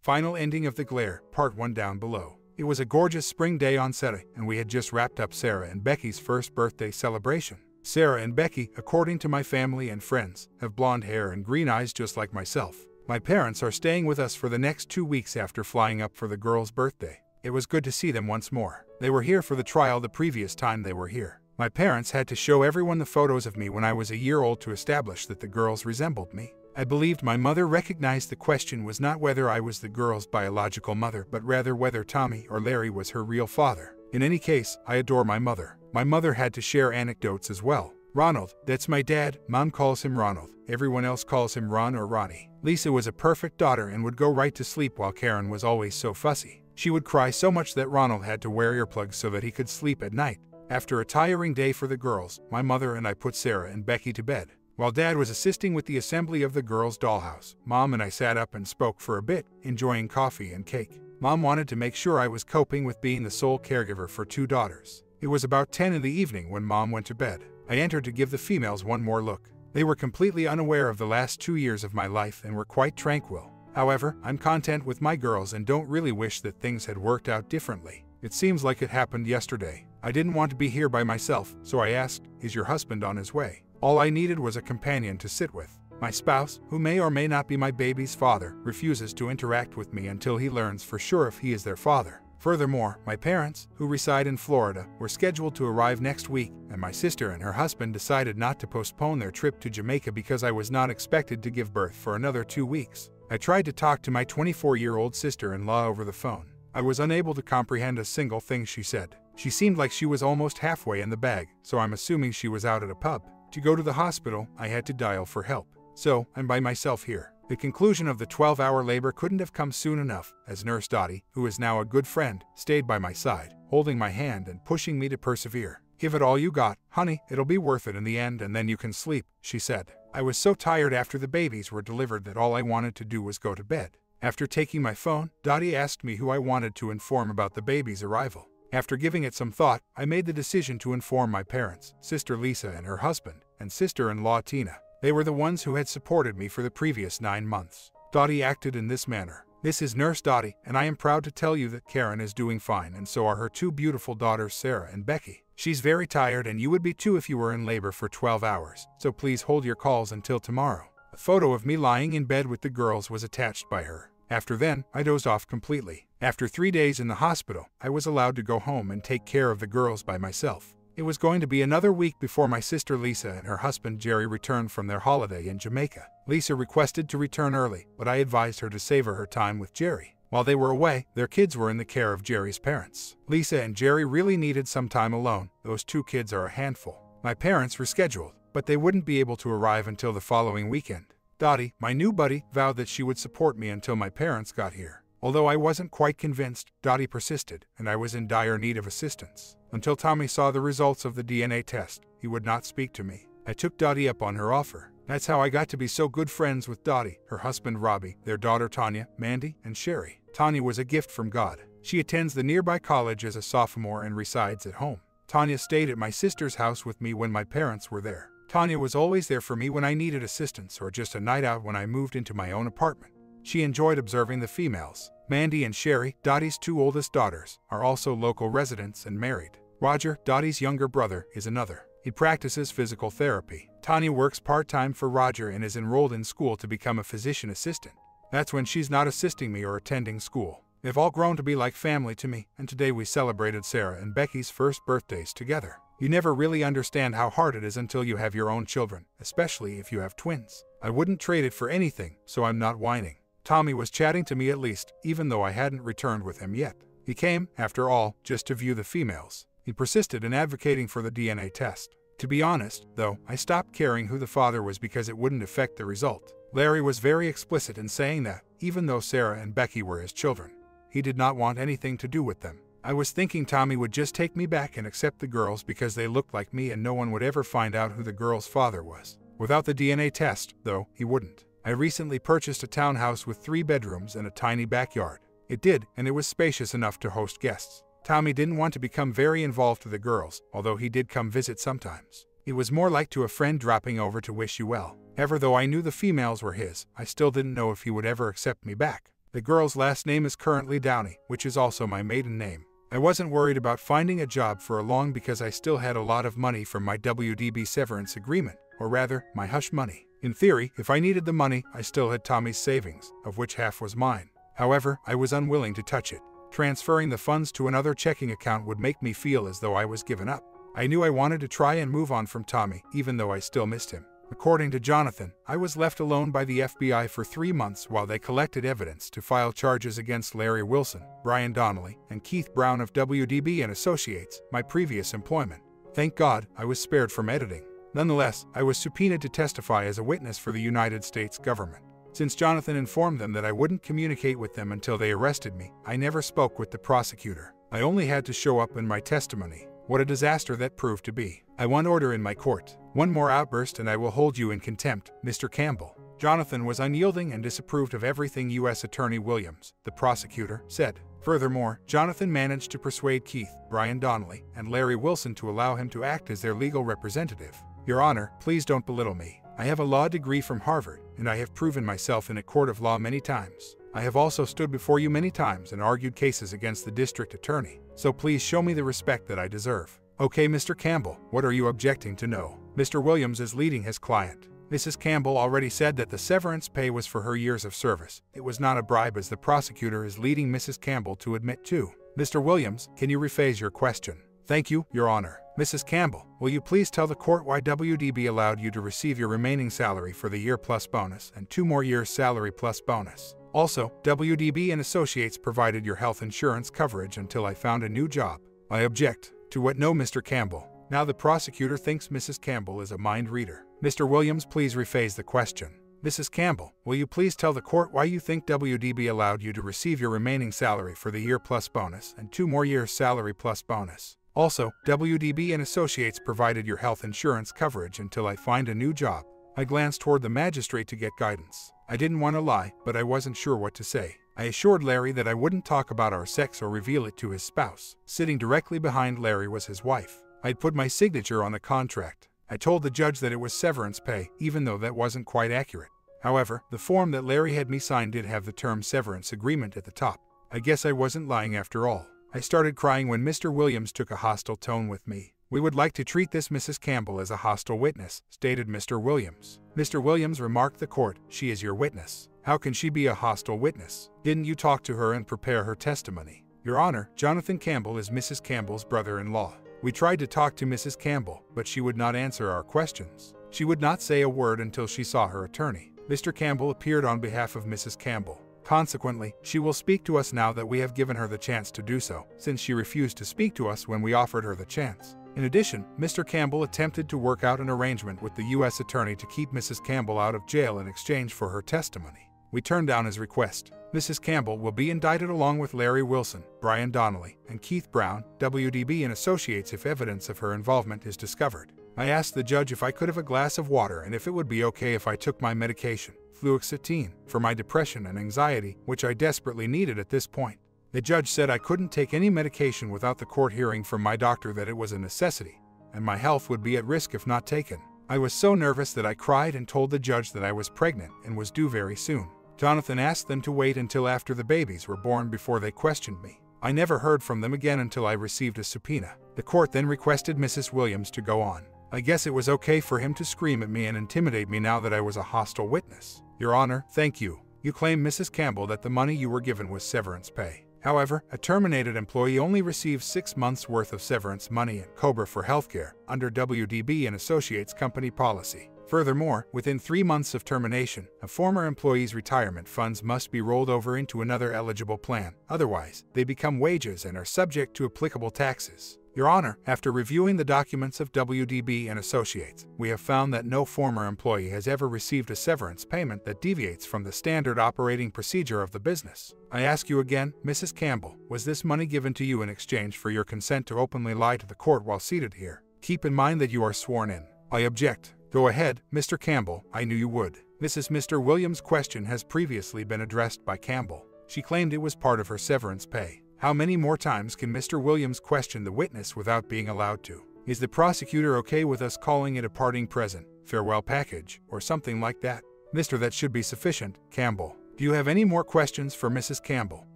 Final ending of The Glare, Part 1 down below. It was a gorgeous spring day on Saturday, and we had just wrapped up Sarah and Becky's first birthday celebration. Sarah and Becky, according to my family and friends, have blonde hair and green eyes just like myself. My parents are staying with us for the next 2 weeks after flying up for the girls' birthday. It was good to see them once more. They were here for the trial the previous time they were here. My parents had to show everyone the photos of me when I was a year old to establish that the girls resembled me. I believed my mother recognized the question was not whether I was the girl's biological mother, but rather whether Tommy or Larry was her real father. In any case, I adore my mother. My mother had to share anecdotes as well. Ronald, that's my dad, Mom calls him Ronald. Everyone else calls him Ron or Ronnie. Lisa was a perfect daughter and would go right to sleep while Karen was always so fussy. She would cry so much that Ronald had to wear earplugs so that he could sleep at night. After a tiring day for the girls, my mother and I put Sarah and Becky to bed. While Dad was assisting with the assembly of the girls' dollhouse, Mom and I sat up and spoke for a bit, enjoying coffee and cake. Mom wanted to make sure I was coping with being the sole caregiver for two daughters. It was about 10 in the evening when Mom went to bed. I entered to give the females one more look. They were completely unaware of the last 2 years of my life and were quite tranquil. However, I'm content with my girls and don't really wish that things had worked out differently. It seems like it happened yesterday. I didn't want to be here by myself, so I asked, "Is your husband on his way?" All I needed was a companion to sit with. My spouse, who may or may not be my baby's father, refuses to interact with me until he learns for sure if he is their father. Furthermore, my parents, who reside in Florida, were scheduled to arrive next week, and my sister and her husband decided not to postpone their trip to Jamaica because I was not expected to give birth for another 2 weeks. I tried to talk to my 24-year-old sister-in-law over the phone. I was unable to comprehend a single thing she said. She seemed like she was almost halfway in the bag, so I'm assuming she was out at a pub. To go to the hospital, I had to dial for help. So, I'm by myself here. The conclusion of the 12-hour labor couldn't have come soon enough, as Nurse Dottie, who is now a good friend, stayed by my side, holding my hand and pushing me to persevere. "Give it all you got, honey, it'll be worth it in the end and then you can sleep," she said. I was so tired after the babies were delivered that all I wanted to do was go to bed. After taking my phone, Dottie asked me who I wanted to inform about the baby's arrival. After giving it some thought, I made the decision to inform my parents, sister Lisa and her husband, and sister-in-law Tina. They were the ones who had supported me for the previous 9 months. Dottie acted in this manner. "This is Nurse Dottie, and I am proud to tell you that Karen is doing fine and so are her two beautiful daughters Sarah and Becky. She's very tired and you would be too if you were in labor for 12 hours, so please hold your calls until tomorrow." A photo of me lying in bed with the girls was attached by her. After then, I dozed off completely. After 3 days in the hospital, I was allowed to go home and take care of the girls by myself. It was going to be another week before my sister Lisa and her husband Jerry returned from their holiday in Jamaica. Lisa requested to return early, but I advised her to savor her time with Jerry. While they were away, their kids were in the care of Jerry's parents. Lisa and Jerry really needed some time alone. Those two kids are a handful. My parents rescheduled, but they wouldn't be able to arrive until the following weekend. Dottie, my new buddy, vowed that she would support me until my parents got here. Although I wasn't quite convinced, Dottie persisted, and I was in dire need of assistance. Until Tommy saw the results of the DNA test, he would not speak to me. I took Dottie up on her offer. That's how I got to be so good friends with Dottie, her husband Robbie, their daughter Tanya, Mandy, and Sherry. Tanya was a gift from God. She attends the nearby college as a sophomore and resides at home. Tanya stayed at my sister's house with me when my parents were there. Tanya was always there for me when I needed assistance or just a night out when I moved into my own apartment. She enjoyed observing the females. Mandy and Sherry, Dottie's two oldest daughters, are also local residents and married. Roger, Dottie's younger brother, is another. He practices physical therapy. Tanya works part-time for Roger and is enrolled in school to become a physician assistant. That's when she's not assisting me or attending school. They've all grown to be like family to me, and today we celebrated Sarah and Becky's first birthdays together. You never really understand how hard it is until you have your own children, especially if you have twins. I wouldn't trade it for anything, so I'm not whining. Tommy was chatting to me at least, even though I hadn't returned with him yet. He came, after all, just to view the females. He persisted in advocating for the DNA test. To be honest, though, I stopped caring who the father was because it wouldn't affect the result. Larry was very explicit in saying that, even though Sarah and Becky were his children, he did not want anything to do with them. I was thinking Tommy would just take me back and accept the girls because they looked like me and no one would ever find out who the girl's father was. Without the DNA test, though, he wouldn't. I recently purchased a townhouse with 3 bedrooms and a tiny backyard. It did, and it was spacious enough to host guests. Tommy didn't want to become very involved with the girls, although he did come visit sometimes. It was more like to a friend dropping over to wish you well. Ever though I knew the females were his, I still didn't know if he would ever accept me back. The girl's last name is currently Downey, which is also my maiden name. I wasn't worried about finding a job for long because I still had a lot of money from my WDB severance agreement, or rather, my hush money. In theory, if I needed the money, I still had Tommy's savings, of which half was mine. However, I was unwilling to touch it. Transferring the funds to another checking account would make me feel as though I was given up. I knew I wanted to try and move on from Tommy, even though I still missed him. According to Jonathan, I was left alone by the FBI for 3 months while they collected evidence to file charges against Larry Wilson, Brian Donnelly, and Keith Brown of WDB & Associates, my previous employment. Thank God, I was spared from editing. Nonetheless, I was subpoenaed to testify as a witness for the United States government. Since Jonathan informed them that I wouldn't communicate with them until they arrested me, I never spoke with the prosecutor. I only had to show up in my testimony. What a disaster that proved to be. I want order in my court. One more outburst and I will hold you in contempt, Mr. Campbell. Jonathan was unyielding and disapproved of everything U.S. Attorney Williams, the prosecutor, said. Furthermore, Jonathan managed to persuade Keith, Brian Donnelly, and Larry Wilson to allow him to act as their legal representative. Your Honor, please don't belittle me. I have a law degree from Harvard, and I have proven myself in a court of law many times. I have also stood before you many times and argued cases against the district attorney, so please show me the respect that I deserve. Okay, Mr. Campbell, what are you objecting to know? Mr. Williams is leading his client. Mrs. Campbell already said that the severance pay was for her years of service. It was not a bribe, as the prosecutor is leading Mrs. Campbell to admit to. Mr. Williams, can you rephrase your question? Thank you, Your Honor. Mrs. Campbell, will you please tell the court why WDB allowed you to receive your remaining salary for the year plus bonus and 2 more years' salary plus bonus? Also, WDB and Associates provided your health insurance coverage until I found a new job. I object. To what? No, Mr. Campbell. Now the prosecutor thinks Mrs. Campbell is a mind reader. Mr. Williams, please rephrase the question. Mrs. Campbell, will you please tell the court why you think WDB allowed you to receive your remaining salary for the year plus bonus and 2 more years' salary plus bonus? Also, WDB and Associates provided your health insurance coverage until I find a new job. I glanced toward the magistrate to get guidance. I didn't want to lie, but I wasn't sure what to say. I assured Larry that I wouldn't talk about our sex or reveal it to his spouse. Sitting directly behind Larry was his wife. I'd put my signature on the contract. I told the judge that it was severance pay, even though that wasn't quite accurate. However, the form that Larry had me sign did have the term severance agreement at the top. I guess I wasn't lying after all. I started crying when Mr. Williams took a hostile tone with me. We would like to treat this Mrs. Campbell as a hostile witness, stated Mr. Williams. Mr. Williams remarked to the court, she is your witness. How can she be a hostile witness? Didn't you talk to her and prepare her testimony? Your Honor, Jonathan Campbell is Mrs. Campbell's brother-in-law. We tried to talk to Mrs. Campbell, but she would not answer our questions. She would not say a word until she saw her attorney. Mr. Campbell appeared on behalf of Mrs. Campbell. Consequently, she will speak to us now that we have given her the chance to do so, since she refused to speak to us when we offered her the chance. In addition, Mr. Campbell attempted to work out an arrangement with the U.S. attorney to keep Mrs. Campbell out of jail in exchange for her testimony. We turned down his request. Mrs. Campbell will be indicted along with Larry Wilson, Brian Donnelly, and Keith Brown, WDB and Associates, if evidence of her involvement is discovered. I asked the judge if I could have a glass of water and if it would be okay if I took my medication, fluoxetine, for my depression and anxiety, which I desperately needed at this point. The judge said I couldn't take any medication without the court hearing from my doctor that it was a necessity, and my health would be at risk if not taken. I was so nervous that I cried and told the judge that I was pregnant and was due very soon. Jonathan asked them to wait until after the babies were born before they questioned me. I never heard from them again until I received a subpoena. The court then requested Mrs. Williams to go on. I guess it was okay for him to scream at me and intimidate me now that I was a hostile witness. Your Honor, thank you. You claim, Mrs. Campbell, that the money you were given was severance pay. However, a terminated employee only receives 6 months' worth of severance money at COBRA for healthcare under WDB and Associates company policy. Furthermore, within 3 months of termination, a former employee's retirement funds must be rolled over into another eligible plan. Otherwise, they become wages and are subject to applicable taxes. Your Honor, after reviewing the documents of WDB and Associates, we have found that no former employee has ever received a severance payment that deviates from the standard operating procedure of the business. I ask you again, Mrs. Campbell, was this money given to you in exchange for your consent to openly lie to the court while seated here? Keep in mind that you are sworn in. I object. Go ahead, Mr. Campbell, I knew you would. Mr. Williams' question has previously been addressed by Campbell. She claimed it was part of her severance pay. How many more times can Mr. Williams question the witness without being allowed to? Is the prosecutor okay with us calling it a parting present, farewell package, or something like that? That should be sufficient, Campbell. Do you have any more questions for Mrs. Campbell,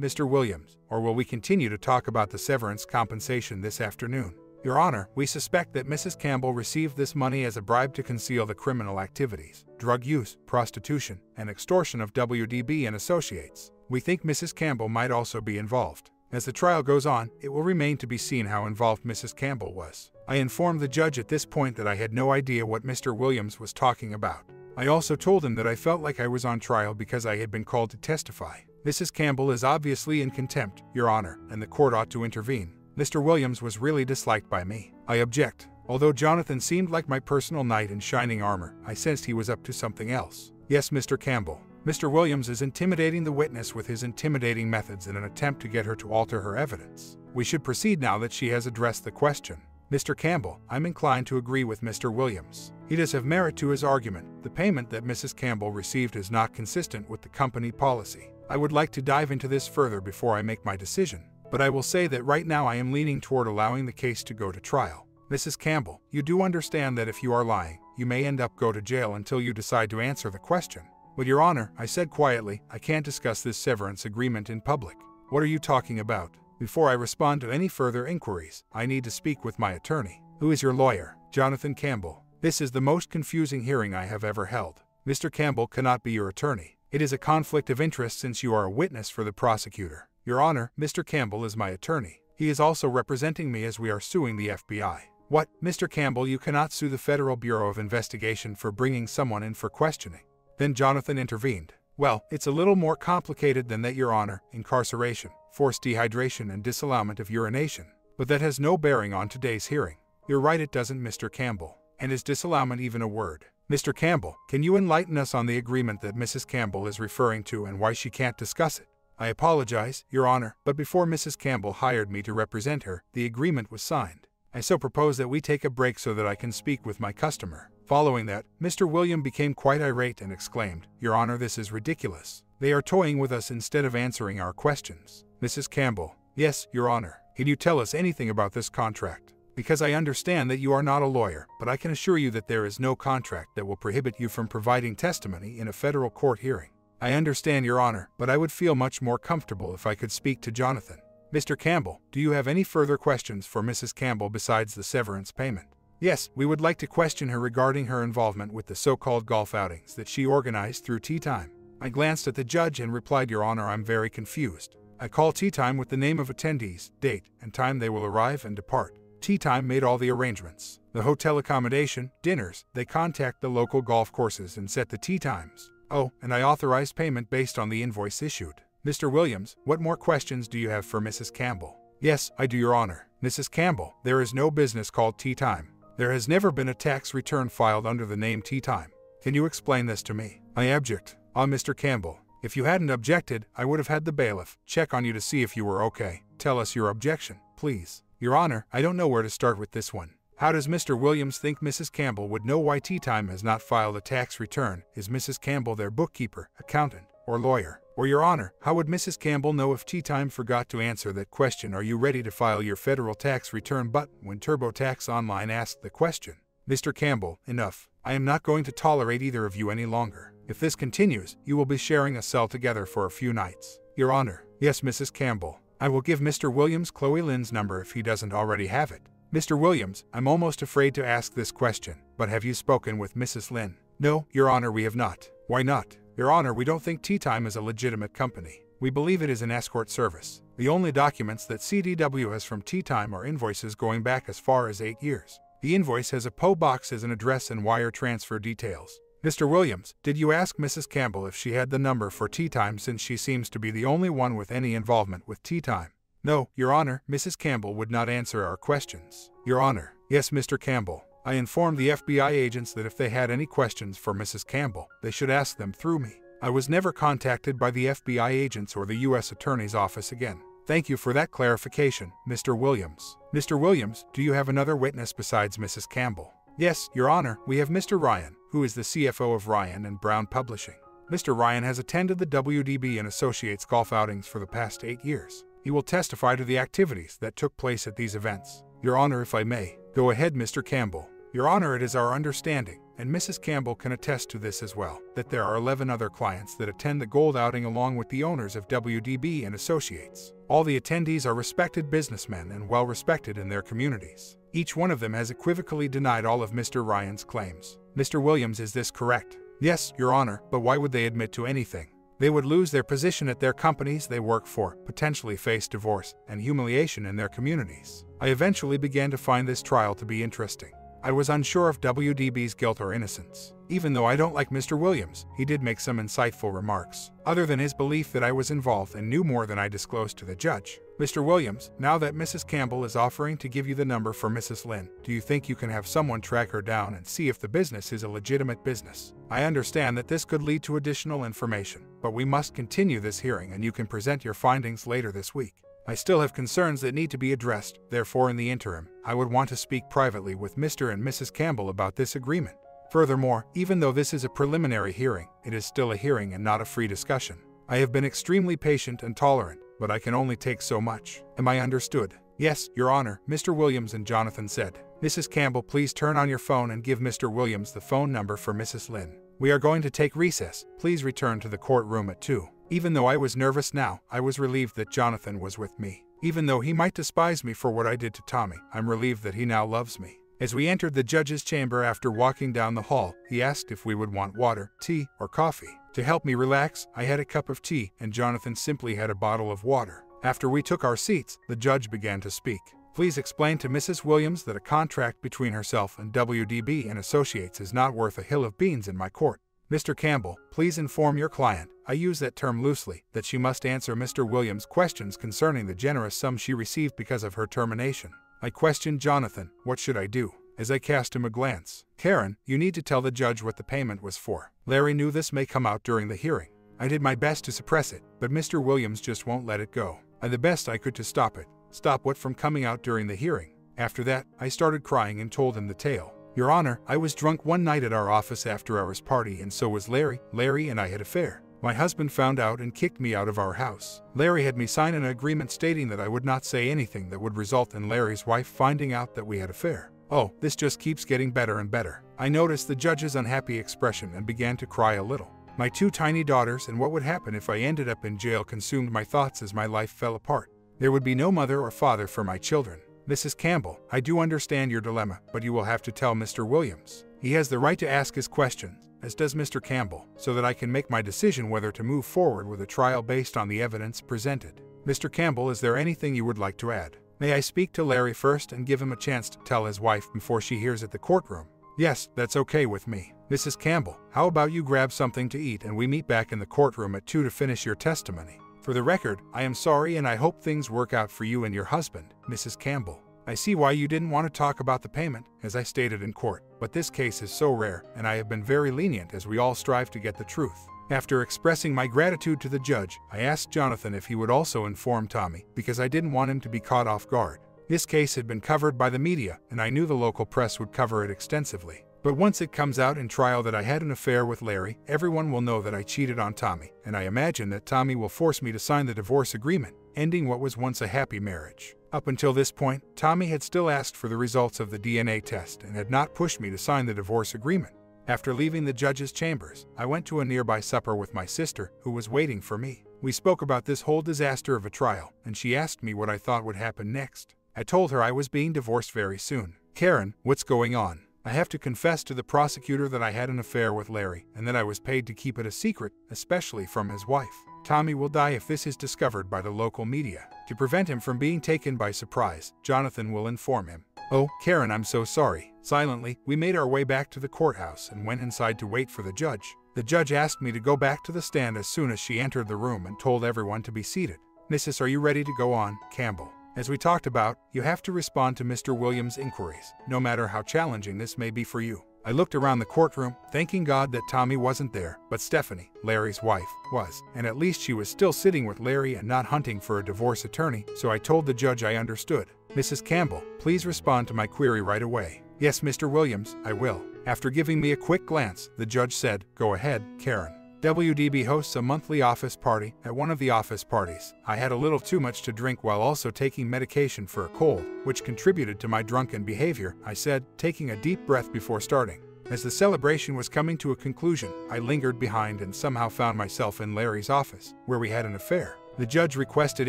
Mr. Williams, or will we continue to talk about the severance compensation this afternoon? Your Honor, we suspect that Mrs. Campbell received this money as a bribe to conceal the criminal activities, drug use, prostitution, and extortion of WDB and associates. We think Mrs. Campbell might also be involved. As the trial goes on, it will remain to be seen how involved Mrs. Campbell was. I informed the judge at this point that I had no idea what Mr. Williams was talking about. I also told him that I felt like I was on trial because I had been called to testify. Mrs. Campbell is obviously in contempt, Your Honor, and the court ought to intervene. Mr. Williams was really disliked by me. I object. Although Jonathan seemed like my personal knight in shining armor, I sensed he was up to something else. Yes, Mr. Campbell. Mr. Williams is intimidating the witness with his intimidating methods in an attempt to get her to alter her evidence. We should proceed now that she has addressed the question. Mr. Campbell, I'm inclined to agree with Mr. Williams. He does have merit to his argument. The payment that Mrs. Campbell received is not consistent with the company policy. I would like to dive into this further before I make my decision, but I will say that right now I am leaning toward allowing the case to go to trial. Mrs. Campbell, you do understand that if you are lying, you may end up go to jail until you decide to answer the question. But Your Honor, I said quietly, I can't discuss this severance agreement in public. What are you talking about? Before I respond to any further inquiries, I need to speak with my attorney. Who is your lawyer? Jonathan Campbell. This is the most confusing hearing I have ever held. Mr. Campbell cannot be your attorney. It is a conflict of interest since you are a witness for the prosecutor. Your Honor, Mr. Campbell is my attorney. He is also representing me as we are suing the FBI. What? Mr. Campbell, you cannot sue the Federal Bureau of Investigation for bringing someone in for questioning. Then Jonathan intervened. Well, it's a little more complicated than that, Your Honor. Incarceration, forced dehydration, and disallowment of urination. But that has no bearing on today's hearing. You're right, it doesn't, Mr. Campbell. And is disallowment even a word? Mr. Campbell, can you enlighten us on the agreement that Mrs. Campbell is referring to and why she can't discuss it? I apologize, Your Honor, but before Mrs. Campbell hired me to represent her, the agreement was signed. I so propose that we take a break so that I can speak with my customer. Following that, Mr. William became quite irate and exclaimed, Your Honor, this is ridiculous. They are toying with us instead of answering our questions. Mrs. Campbell, yes, Your Honor. Can you tell us anything about this contract? Because I understand that you are not a lawyer, but I can assure you that there is no contract that will prohibit you from providing testimony in a federal court hearing. I understand, Your Honor, but I would feel much more comfortable if I could speak to Jonathan. Mr. Campbell, do you have any further questions for Mrs. Campbell besides the severance payment? Yes, we would like to question her regarding her involvement with the so-called golf outings that she organized through tea time. I glanced at the judge and replied, Your Honor, I'm very confused. I call tea time with the name of attendees, date, and time they will arrive and depart. Tea time made all the arrangements. The hotel accommodation, dinners, they contact the local golf courses and set the tee times. Oh, and I authorized payment based on the invoice issued. Mr. Williams, what more questions do you have for Mrs. Campbell? Yes, I do, Your Honor. Mrs. Campbell, there is no business called Tea Time. There has never been a tax return filed under the name Tea Time. Can you explain this to me? I object. Ah, Mr. Campbell, if you hadn't objected, I would have had the bailiff check on you to see if you were okay. Tell us your objection, please. Your Honor, I don't know where to start with this one. How does Mr. Williams think Mrs. Campbell would know why Tea Time has not filed a tax return? Is Mrs. Campbell their bookkeeper, accountant, or lawyer? Or, Your Honor, how would Mrs. Campbell know if Tea Time forgot to answer that question? Are you ready to file your federal tax return button when TurboTax Online asked the question? Mr. Campbell, enough. I am not going to tolerate either of you any longer. If this continues, you will be sharing a cell together for a few nights. Your Honor, yes, Mrs. Campbell. I will give Mr. Williams Chloe Lynn's number if he doesn't already have it. Mr. Williams, I'm almost afraid to ask this question, but have you spoken with Mrs. Lynn? No, Your Honor, we have not. Why not? Your Honor, we don't think Tea Time is a legitimate company. We believe it is an escort service. The only documents that CDW has from Tea Time are invoices going back as far as 8 years. The invoice has a PO box as an address and wire transfer details. Mr. Williams, did you ask Mrs. Campbell if she had the number for Tea Time since she seems to be the only one with any involvement with Tea Time? No, Your Honor, Mrs. Campbell would not answer our questions. Your Honor, yes, Mr. Campbell. I informed the FBI agents that if they had any questions for Mrs. Campbell, they should ask them through me. I was never contacted by the FBI agents or the U.S. Attorney's Office again. Thank you for that clarification, Mr. Williams. Mr. Williams, do you have another witness besides Mrs. Campbell? Yes, Your Honor, we have Mr. Ryan, who is the CFO of Ryan and Brown Publishing. Mr. Ryan has attended the WDB and Associates golf outings for the past 8 years. He will testify to the activities that took place at these events. Your Honor, if I may. Go ahead, Mr. Campbell. Your Honor, it is our understanding, and Mrs. Campbell can attest to this as well, that there are 11 other clients that attend the gold outing along with the owners of WDB and Associates. All the attendees are respected businessmen and well-respected in their communities. Each one of them has equivocally denied all of Mr. Ryan's claims. Mr. Williams, is this correct? Yes, Your Honor, but why would they admit to anything? They would lose their position at their companies they work for, potentially face divorce and humiliation in their communities. I eventually began to find this trial to be interesting. I was unsure of WDB's guilt or innocence. Even though I don't like Mr. Williams, he did make some insightful remarks, other than his belief that I was involved and knew more than I disclosed to the judge. Mr. Williams, now that Mrs. Campbell is offering to give you the number for Mrs. Lynn, do you think you can have someone track her down and see if the business is a legitimate business? I understand that this could lead to additional information, but we must continue this hearing and you can present your findings later this week. I still have concerns that need to be addressed, therefore in the interim, I would want to speak privately with Mr. and Mrs. Campbell about this agreement. Furthermore, even though this is a preliminary hearing, it is still a hearing and not a free discussion. I have been extremely patient and tolerant, but I can only take so much. Am I understood? Yes, Your Honor, Mr. Williams and Jonathan said. Mrs. Campbell, please turn on your phone and give Mr. Williams the phone number for Mrs. Lynn. We are going to take recess. Please return to the courtroom at 2. Even though I was nervous now, I was relieved that Jonathan was with me. Even though he might despise me for what I did to Tommy, I'm relieved that he now loves me. As we entered the judge's chamber after walking down the hall, he asked if we would want water, tea, or coffee. To help me relax, I had a cup of tea, and Jonathan simply had a bottle of water. After we took our seats, the judge began to speak. Please explain to Mrs. Williams that a contract between herself and WDB and Associates is not worth a hill of beans in my court. Mr. Campbell, please inform your client, I use that term loosely, that she must answer Mr. Williams' questions concerning the generous sum she received because of her termination. I questioned Jonathan, what should I do? As I cast him a glance, Karen, you need to tell the judge what the payment was for. Larry knew this may come out during the hearing. I did my best to suppress it, but Mr. Williams just won't let it go. I did the best I could to stop it. Stop what from coming out during the hearing? After that, I started crying and told him the tale. Your Honor, I was drunk one night at our office after-hours party and so was Larry. Larry and I had an affair. My husband found out and kicked me out of our house. Larry had me sign an agreement stating that I would not say anything that would result in Larry's wife finding out that we had an affair. Oh, this just keeps getting better and better. I noticed the judge's unhappy expression and began to cry a little. My two tiny daughters and what would happen if I ended up in jail consumed my thoughts as my life fell apart. There would be no mother or father for my children. Mrs. Campbell, I do understand your dilemma, but you will have to tell Mr. Williams. He has the right to ask his questions, as does Mr. Campbell, so that I can make my decision whether to move forward with a trial based on the evidence presented. Mr. Campbell, is there anything you would like to add? May I speak to Larry first and give him a chance to tell his wife before she hears at the courtroom? Yes, that's okay with me. Mrs. Campbell, how about you grab something to eat and we meet back in the courtroom at 2 to finish your testimony? For the record, I am sorry and I hope things work out for you and your husband, Mrs. Campbell. I see why you didn't want to talk about the payment, as I stated in court, but this case is so rare and I have been very lenient as we all strive to get the truth. After expressing my gratitude to the judge, I asked Jonathan if he would also inform Tommy, because I didn't want him to be caught off guard. This case had been covered by the media and I knew the local press would cover it extensively. But once it comes out in trial that I had an affair with Larry, everyone will know that I cheated on Tommy, and I imagine that Tommy will force me to sign the divorce agreement, ending what was once a happy marriage. Up until this point, Tommy had still asked for the results of the DNA test and had not pushed me to sign the divorce agreement. After leaving the judge's chambers, I went to a nearby supper with my sister, who was waiting for me. We spoke about this whole disaster of a trial, and she asked me what I thought would happen next. I told her I was being divorced very soon. Karen, what's going on? I have to confess to the prosecutor that I had an affair with Larry and that I was paid to keep it a secret, especially from his wife. Tommy will die if this is discovered by the local media. To prevent him from being taken by surprise, Jonathan will inform him. Oh, Karen, I'm so sorry. Silently, we made our way back to the courthouse and went inside to wait for the judge. The judge asked me to go back to the stand as soon as she entered the room and told everyone to be seated. Mrs. Are you ready to go on, Campbell? As we talked about, you have to respond to Mr. Williams' inquiries, no matter how challenging this may be for you. I looked around the courtroom, thanking God that Tommy wasn't there, but Stephanie, Larry's wife, was, and at least she was still sitting with Larry and not hunting for a divorce attorney, so I told the judge I understood. Mrs. Campbell, please respond to my query right away. Yes, Mr. Williams, I will. After giving me a quick glance, the judge said, go ahead, Karen. WDB hosts a monthly office party. At one of the office parties, I had a little too much to drink while also taking medication for a cold, which contributed to my drunken behavior, I said, taking a deep breath before starting. As the celebration was coming to a conclusion, I lingered behind and somehow found myself in Larry's office, where we had an affair. The judge requested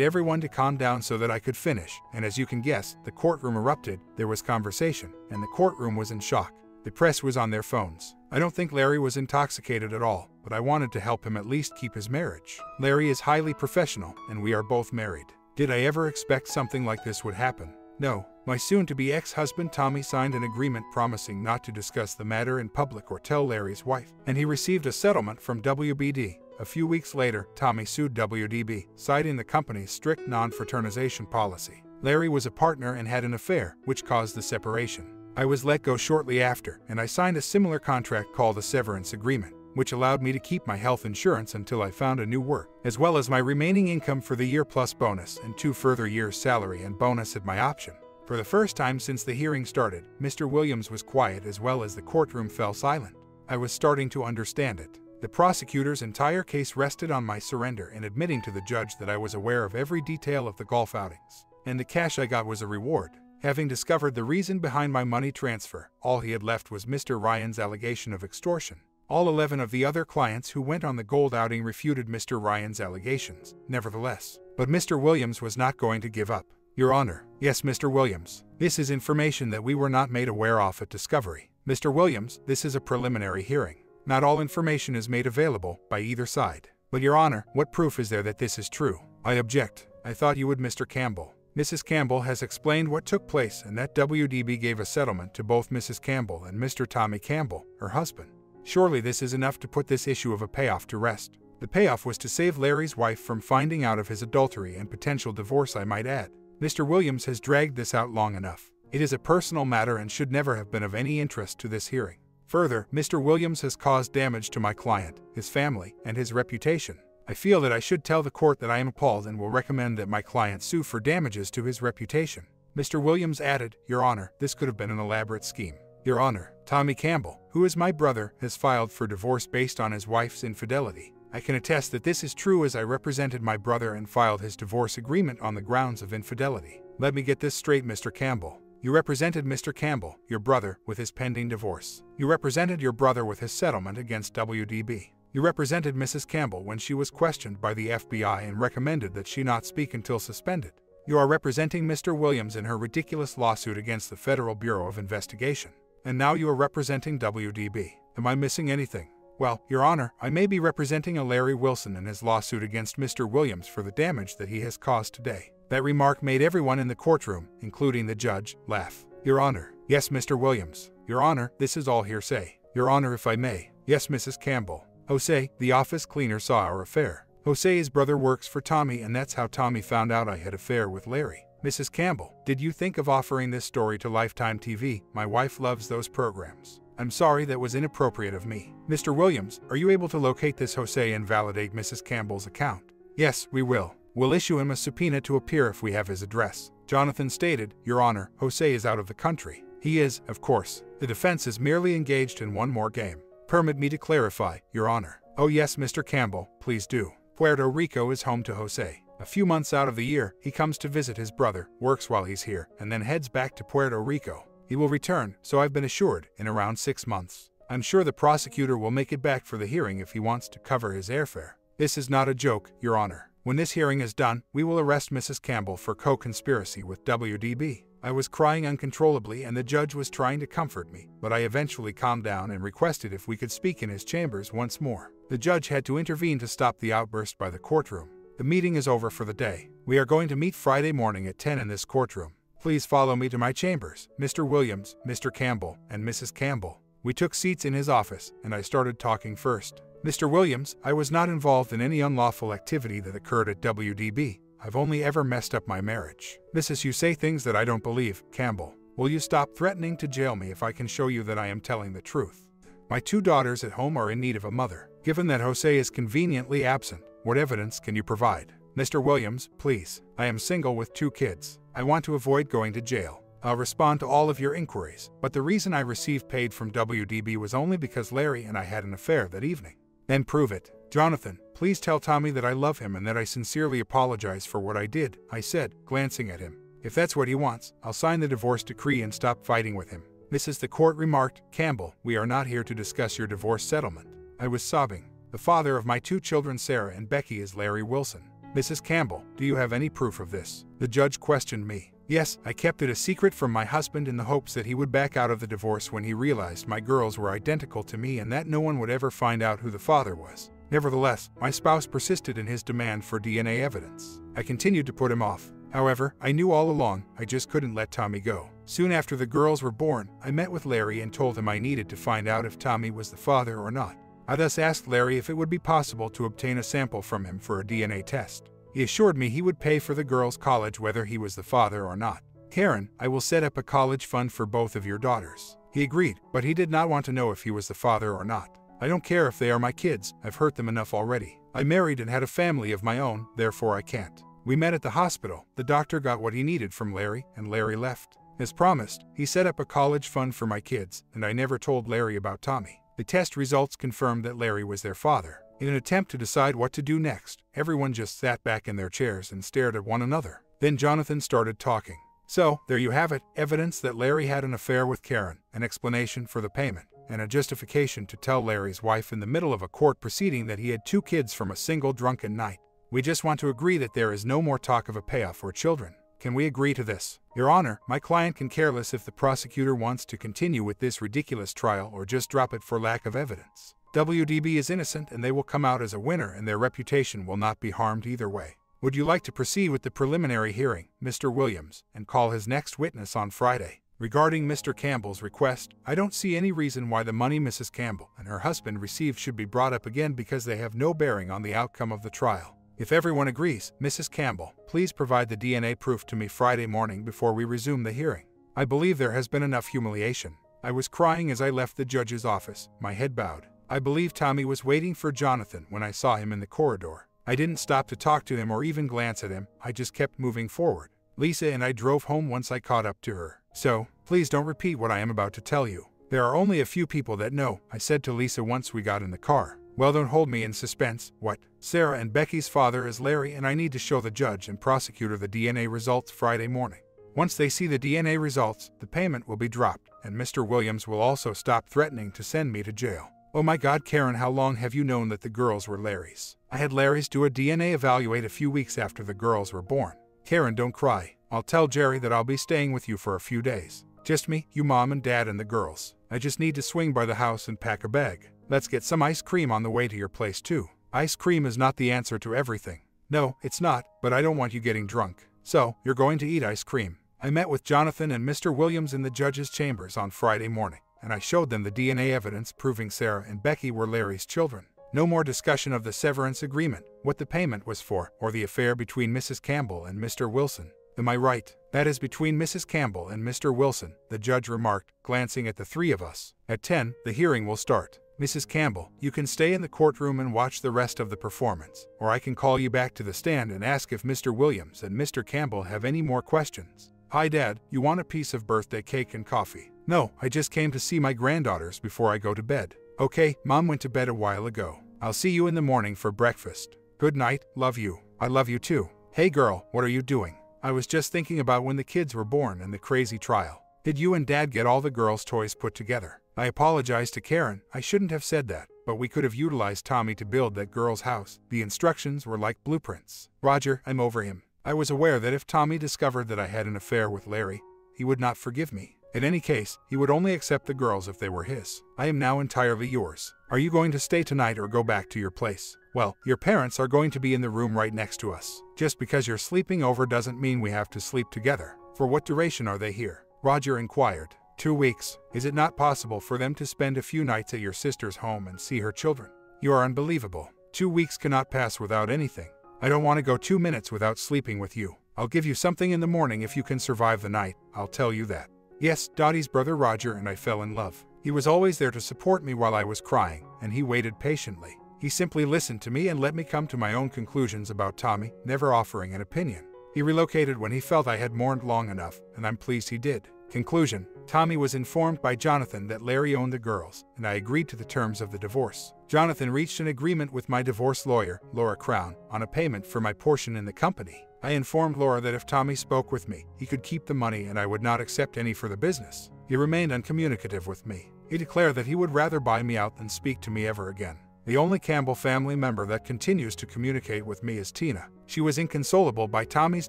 everyone to calm down so that I could finish, and as you can guess, the courtroom erupted. There was conversation, and the courtroom was in shock. The press was on their phones. I don't think Larry was intoxicated at all, but I wanted to help him at least keep his marriage. Larry is highly professional, and we are both married. Did I ever expect something like this would happen? No. My soon-to-be ex-husband Tommy signed an agreement promising not to discuss the matter in public or tell Larry's wife, and he received a settlement from WBD. A few weeks later, Tommy sued WDB, citing the company's strict non-fraternization policy. Larry was a partner and had an affair, which caused the separation. I was let go shortly after, and I signed a similar contract called the Severance Agreement, which allowed me to keep my health insurance until I found a new work, as well as my remaining income for the year plus bonus and 2 further years' salary and bonus at my option. For the first time since the hearing started, Mr. Williams was quiet as well as the courtroom fell silent. I was starting to understand it. The prosecutor's entire case rested on my surrender and admitting to the judge that I was aware of every detail of the golf outings, and the cash I got was a reward. Having discovered the reason behind my money transfer, all he had left was Mr. Ryan's allegation of extortion. All 11 of the other clients who went on the gold outing refuted Mr. Ryan's allegations, nevertheless. But Mr. Williams was not going to give up. Your Honor. Yes, Mr. Williams. This is information that we were not made aware of at discovery. Mr. Williams, this is a preliminary hearing. Not all information is made available by either side. But Your Honor, what proof is there that this is true? I object. I thought you would, Mr. Campbell. Mrs. Campbell has explained what took place and that WDB gave a settlement to both Mrs. Campbell and Mr. Tommy Campbell, her husband. Surely this is enough to put this issue of a payoff to rest. The payoff was to save Larry's wife from finding out of his adultery and potential divorce, I might add. Mr. Williams has dragged this out long enough. It is a personal matter and should never have been of any interest to this hearing. Further, Mr. Williams has caused damage to my client, his family, and his reputation. I feel that I should tell the court that I am appalled and will recommend that my client sue for damages to his reputation. Mr. Williams added, Your Honor, this could have been an elaborate scheme. Your Honor, Tommy Campbell, who is my brother, has filed for divorce based on his wife's infidelity. I can attest that this is true as I represented my brother and filed his divorce agreement on the grounds of infidelity. Let me get this straight, Mr. Campbell. You represented Mr. Campbell, your brother, with his pending divorce. You represented your brother with his settlement against WDB. You represented Mrs. Campbell when she was questioned by the FBI and recommended that she not speak until suspended. You are representing Mr. Williams in her ridiculous lawsuit against the Federal Bureau of Investigation. And now you are representing WDB. Am I missing anything? Well, Your Honor, I may be representing a Larry Wilson in his lawsuit against Mr. Williams for the damage that he has caused today. That remark made everyone in the courtroom, including the judge, laugh. Your Honor. Yes, Mr. Williams. Your Honor, this is all hearsay. Your Honor, if I may. Yes, Mrs. Campbell. Jose, the office cleaner, saw our affair. Jose's brother works for Tommy, and that's how Tommy found out I had an affair with Larry. Mrs. Campbell, did you think of offering this story to Lifetime TV? My wife loves those programs. I'm sorry, that was inappropriate of me. Mr. Williams, are you able to locate this Jose and validate Mrs. Campbell's account? Yes, we will. We'll issue him a subpoena to appear if we have his address. Jonathan stated, Your Honor, Jose is out of the country. He is, of course. The defense is merely engaged in one more game. Permit me to clarify, Your Honor. Oh yes, Mr. Campbell, please do. Puerto Rico is home to Jose. A few months out of the year, he comes to visit his brother, works while he's here, and then heads back to Puerto Rico. He will return, so I've been assured, in around 6 months. I'm sure the prosecutor will make it back for the hearing if he wants to cover his airfare. This is not a joke, Your Honor. When this hearing is done, we will arrest Mrs. Campbell for co-conspiracy with WDB. I was crying uncontrollably and the judge was trying to comfort me, but I eventually calmed down and requested if we could speak in his chambers once more. The judge had to intervene to stop the outburst by the courtroom. The meeting is over for the day. We are going to meet Friday morning at 10 in this courtroom. Please follow me to my chambers, Mr. Williams, Mr. Campbell, and Mrs. Campbell. We took seats in his office, and I started talking first. Mr. Williams, I was not involved in any unlawful activity that occurred at WDB. I've only ever messed up my marriage. Mrs. You say things that I don't believe, Campbell. Will you stop threatening to jail me if I can show you that I am telling the truth? My 2 daughters at home are in need of a mother. Given that Jose is conveniently absent, what evidence can you provide? Mr. Williams, please. I am single with 2 kids. I want to avoid going to jail. I'll respond to all of your inquiries, but the reason I received paid from WDB was only because Larry and I had an affair that evening. Then prove it. Jonathan, please tell Tommy that I love him and that I sincerely apologize for what I did, I said, glancing at him. If that's what he wants, I'll sign the divorce decree and stop fighting with him. Mrs. The Court remarked, "Campbell, we are not here to discuss your divorce settlement." I was sobbing. The father of my two children, Sarah and Becky, is Larry Wilson. "Mrs. Campbell, do you have any proof of this?" The judge questioned me. "Yes, I kept it a secret from my husband in the hopes that he would back out of the divorce when he realized my girls were identical to me and that no one would ever find out who the father was. Nevertheless, my spouse persisted in his demand for DNA evidence. I continued to put him off. However, I knew all along, I just couldn't let Tommy go. Soon after the girls were born, I met with Larry and told him I needed to find out if Tommy was the father or not. I thus asked Larry if it would be possible to obtain a sample from him for a DNA test. He assured me he would pay for the girls' college whether he was the father or not. "Karen, I will set up a college fund for both of your daughters." He agreed, but he did not want to know if he was the father or not. "I don't care if they are my kids, I've hurt them enough already. I married and had a family of my own, therefore I can't." We met at the hospital, the doctor got what he needed from Larry, and Larry left. As promised, he set up a college fund for my kids, and I never told Larry about Tommy. The test results confirmed that Larry was their father. In an attempt to decide what to do next, everyone just sat back in their chairs and stared at one another. Then Jonathan started talking. "So, there you have it, evidence that Larry had an affair with Karen, an explanation for the payment, and a justification to tell Larry's wife in the middle of a court proceeding that he had two kids from a single drunken night. We just want to agree that there is no more talk of a payoff for children. Can we agree to this? Your Honor, my client can care less if the prosecutor wants to continue with this ridiculous trial or just drop it for lack of evidence. WDB is innocent and they will come out as a winner and their reputation will not be harmed either way. Would you like to proceed with the preliminary hearing, Mr. Williams, and call his next witness on Friday?" Regarding Mr. Campbell's request, I don't see any reason why the money Mrs. Campbell and her husband received should be brought up again because they have no bearing on the outcome of the trial. If everyone agrees, Mrs. Campbell, please provide the DNA proof to me Friday morning before we resume the hearing. I believe there has been enough humiliation. I was crying as I left the judge's office, my head bowed. I believe Tommy was waiting for Jonathan when I saw him in the corridor. I didn't stop to talk to him or even glance at him, I just kept moving forward. Lisa and I drove home once I caught up to her. "So, please don't repeat what I am about to tell you. There are only a few people that know," I said to Lisa once we got in the car. "Well, don't hold me in suspense. What? Sarah and Becky's father is Larry and I need to show the judge and prosecutor the DNA results Friday morning. Once they see the DNA results, the payment will be dropped, and Mr. Williams will also stop threatening to send me to jail." "Oh my God, Karen, how long have you known that the girls were Larry's?" "I had Larry's do a DNA evaluate a few weeks after the girls were born." "Karen, don't cry. I'll tell Jerry that I'll be staying with you for a few days. Just me, you mom and dad and the girls. I just need to swing by the house and pack a bag. Let's get some ice cream on the way to your place too. Ice cream is not the answer to everything." "No, it's not, but I don't want you getting drunk. So, you're going to eat ice cream." I met with Jonathan and Mr. Williams in the judge's chambers on Friday morning, and I showed them the DNA evidence proving Sarah and Becky were Larry's children. No more discussion of the severance agreement, what the payment was for, or the affair between Mrs. Campbell and Mr. Wilson. "Am I right? That is between Mrs. Campbell and Mr. Wilson," the judge remarked, glancing at the three of us. "At 10, the hearing will start. Mrs. Campbell, you can stay in the courtroom and watch the rest of the performance, or I can call you back to the stand and ask if Mr. Williams and Mr. Campbell have any more questions." "Hi Dad, you want a piece of birthday cake and coffee?" "No, I just came to see my granddaughters before I go to bed." "Okay, Mom went to bed a while ago. I'll see you in the morning for breakfast. Good night, love you." "I love you too." "Hey girl, what are you doing?" "I was just thinking about when the kids were born and the crazy trial. Did you and Dad get all the girls' toys put together?" I apologized to Karen, I shouldn't have said that, but we could have utilized Tommy to build that girl's house. The instructions were like blueprints. Roger, I'm over him. I was aware that if Tommy discovered that I had an affair with Larry, he would not forgive me. In any case, he would only accept the girls if they were his. I am now entirely yours. Are you going to stay tonight or go back to your place? Well, your parents are going to be in the room right next to us. Just because you're sleeping over doesn't mean we have to sleep together. For what duration are they here? Roger inquired. 2 weeks. Is it not possible for them to spend a few nights at your sister's home and see her children? You are unbelievable. 2 weeks cannot pass without anything. I don't want to go 2 minutes without sleeping with you. I'll give you something in the morning if you can survive the night, I'll tell you that. Yes, Dottie's brother Roger and I fell in love. He was always there to support me while I was crying, and he waited patiently. He simply listened to me and let me come to my own conclusions about Tommy, never offering an opinion. He relocated when he felt I had mourned long enough, and I'm pleased he did. Conclusion: Tommy was informed by Jonathan that Larry owned the girls, and I agreed to the terms of the divorce. Jonathan reached an agreement with my divorce lawyer, Laura Crown, on a payment for my portion in the company. I informed Laura that if Tommy spoke with me, he could keep the money and I would not accept any for the business. He remained uncommunicative with me. He declared that he would rather buy me out than speak to me ever again. The only Campbell family member that continues to communicate with me is Tina. She was inconsolable by Tommy's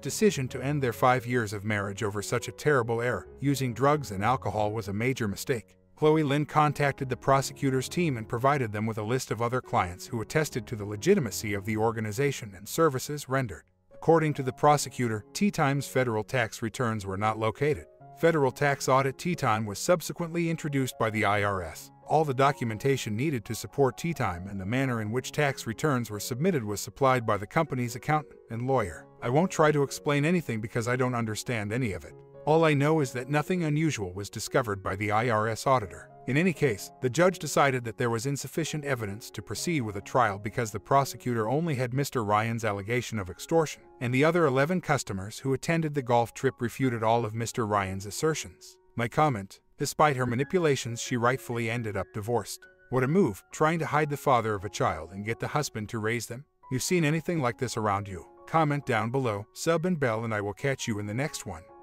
decision to end their 5 years of marriage over such a terrible error. Using drugs and alcohol was a major mistake. Chloe Lynn contacted the prosecutor's team and provided them with a list of other clients who attested to the legitimacy of the organization and services rendered. According to the prosecutor, T-Time's federal tax returns were not located. Federal tax audit T-Time was subsequently introduced by the IRS. All the documentation needed to support T-Time and the manner in which tax returns were submitted was supplied by the company's accountant and lawyer. I won't try to explain anything because I don't understand any of it. All I know is that nothing unusual was discovered by the IRS auditor. In any case, the judge decided that there was insufficient evidence to proceed with a trial because the prosecutor only had Mr. Ryan's allegation of extortion, and the other 11 customers who attended the golf trip refuted all of Mr. Ryan's assertions. My comment: despite her manipulations, she rightfully ended up divorced. What a move, trying to hide the father of a child and get the husband to raise them. You've seen anything like this around you? Comment down below, sub and bell, and I will catch you in the next one.